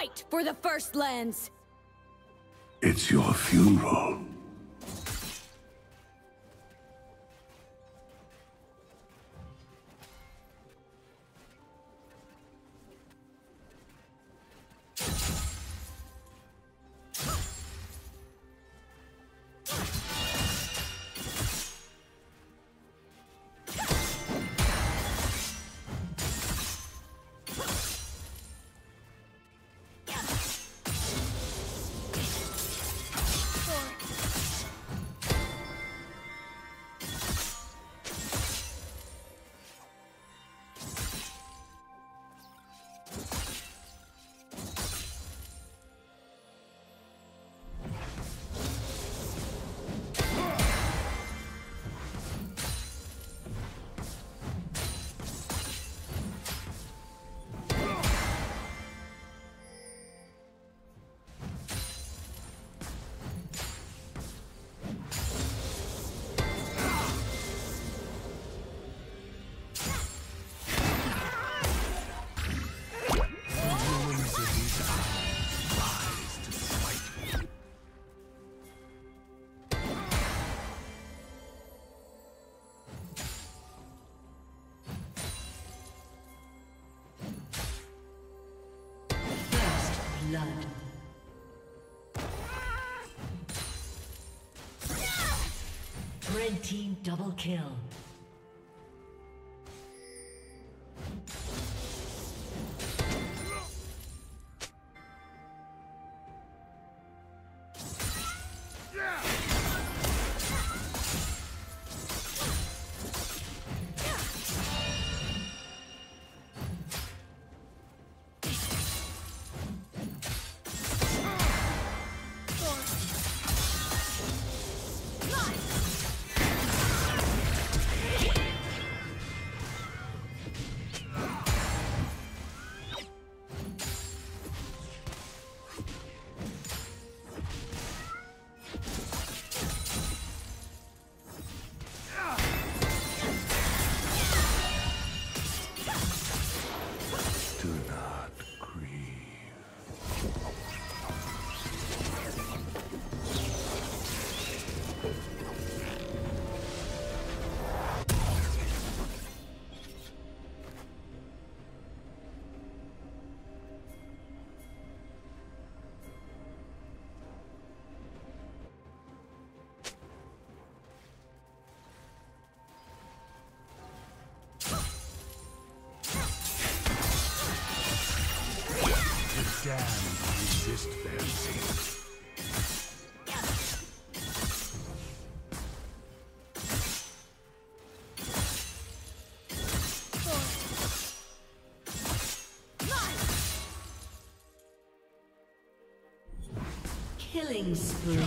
Fight for the First Lands! It's your funeral. Blood. Red team double kill. Damn, resist their sin. Killing spree.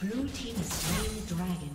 Blue team is slain the dragon.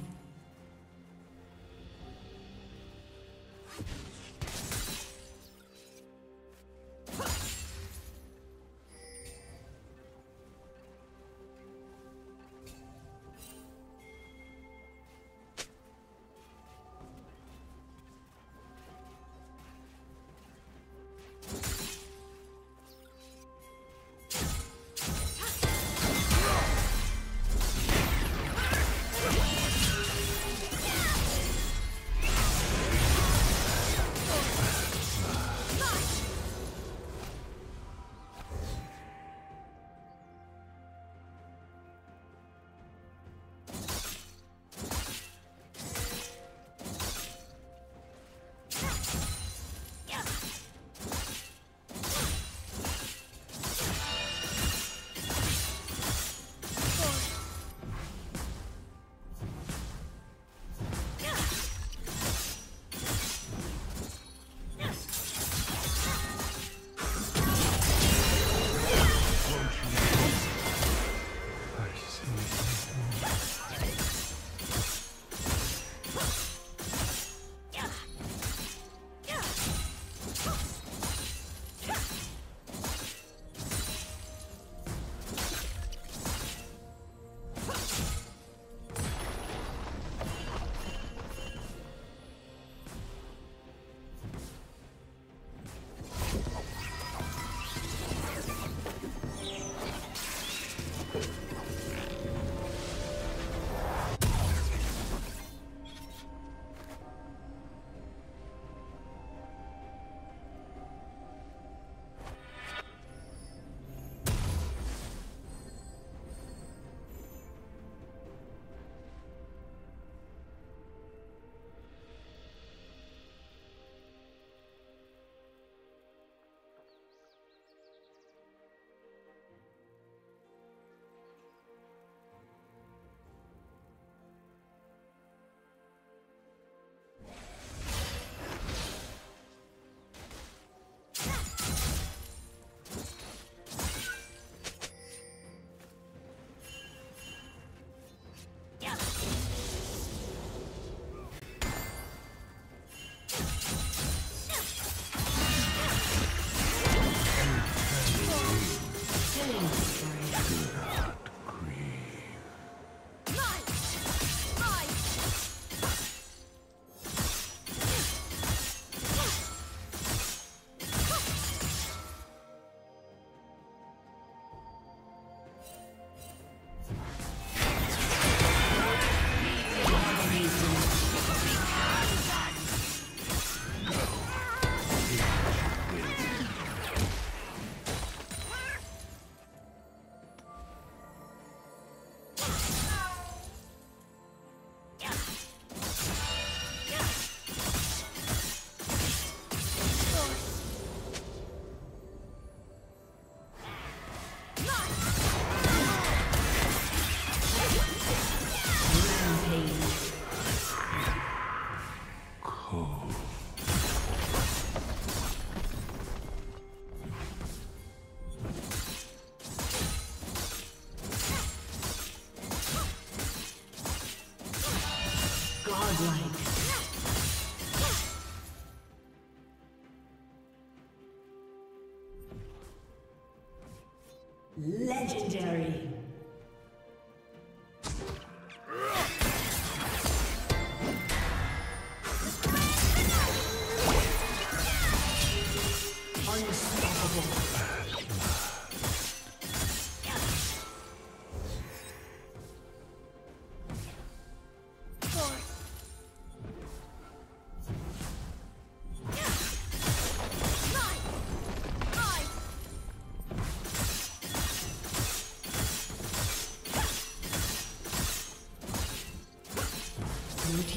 Legendary.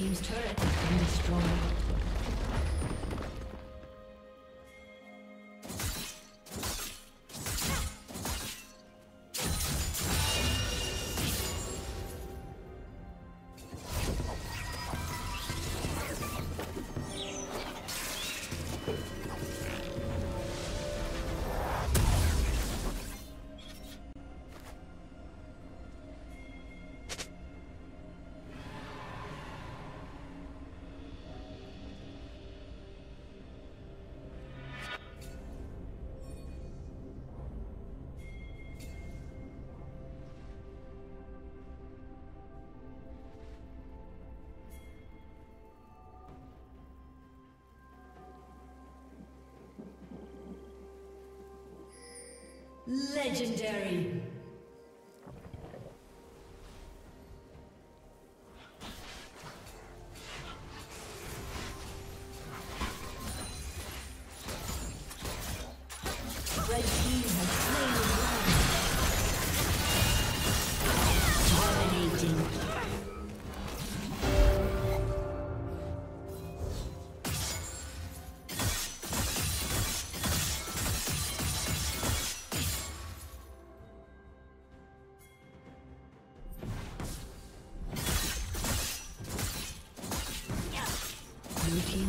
team's turret has been destroyed. Legendary.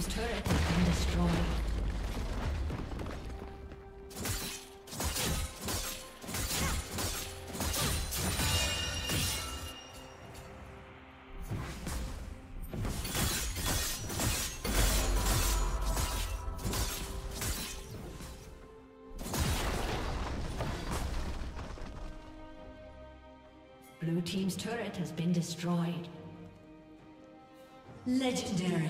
Turret has been destroyed. Blue team's turret has been destroyed. Legendary.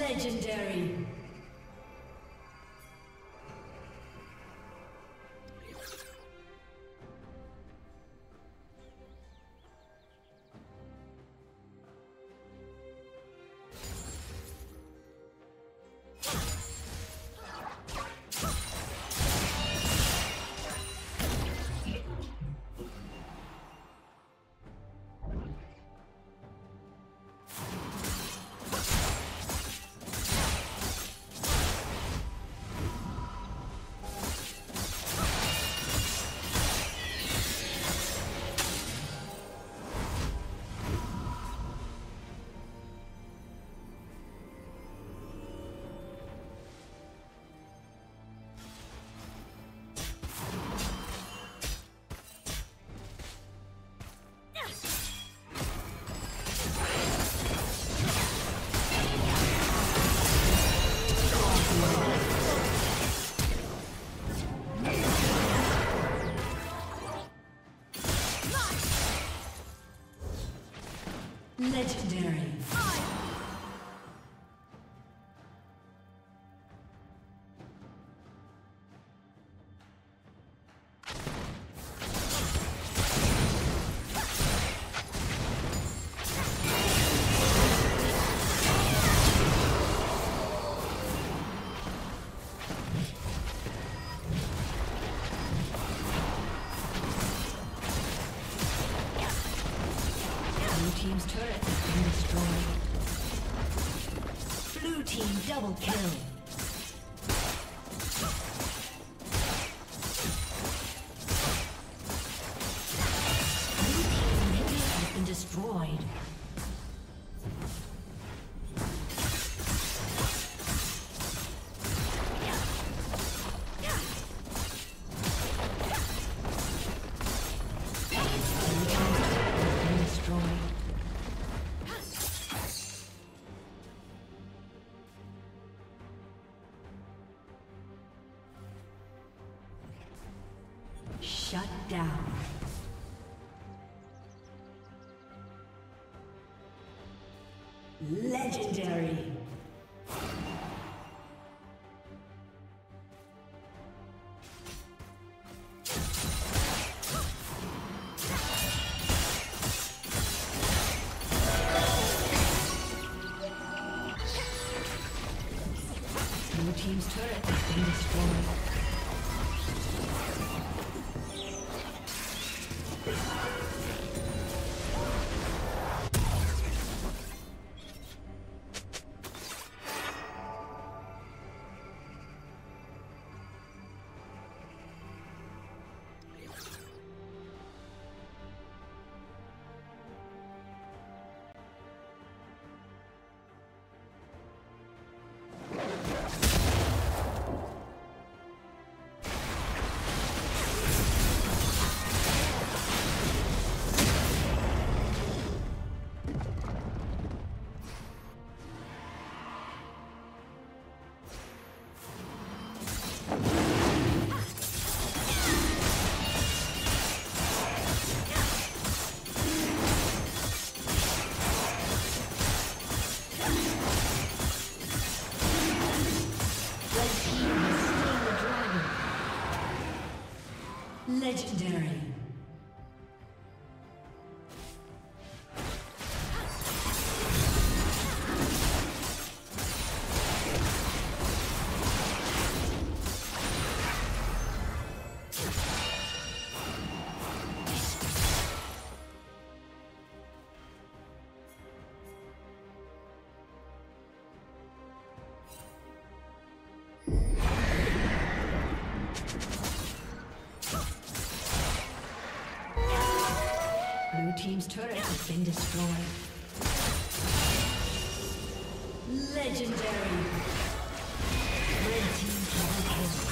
Legendary. Legendary. Double kill. Shut down. Legendary. Your team's turret has been destroyed. Legendary. Team's turret has been destroyed. Legendary. Red team double kill.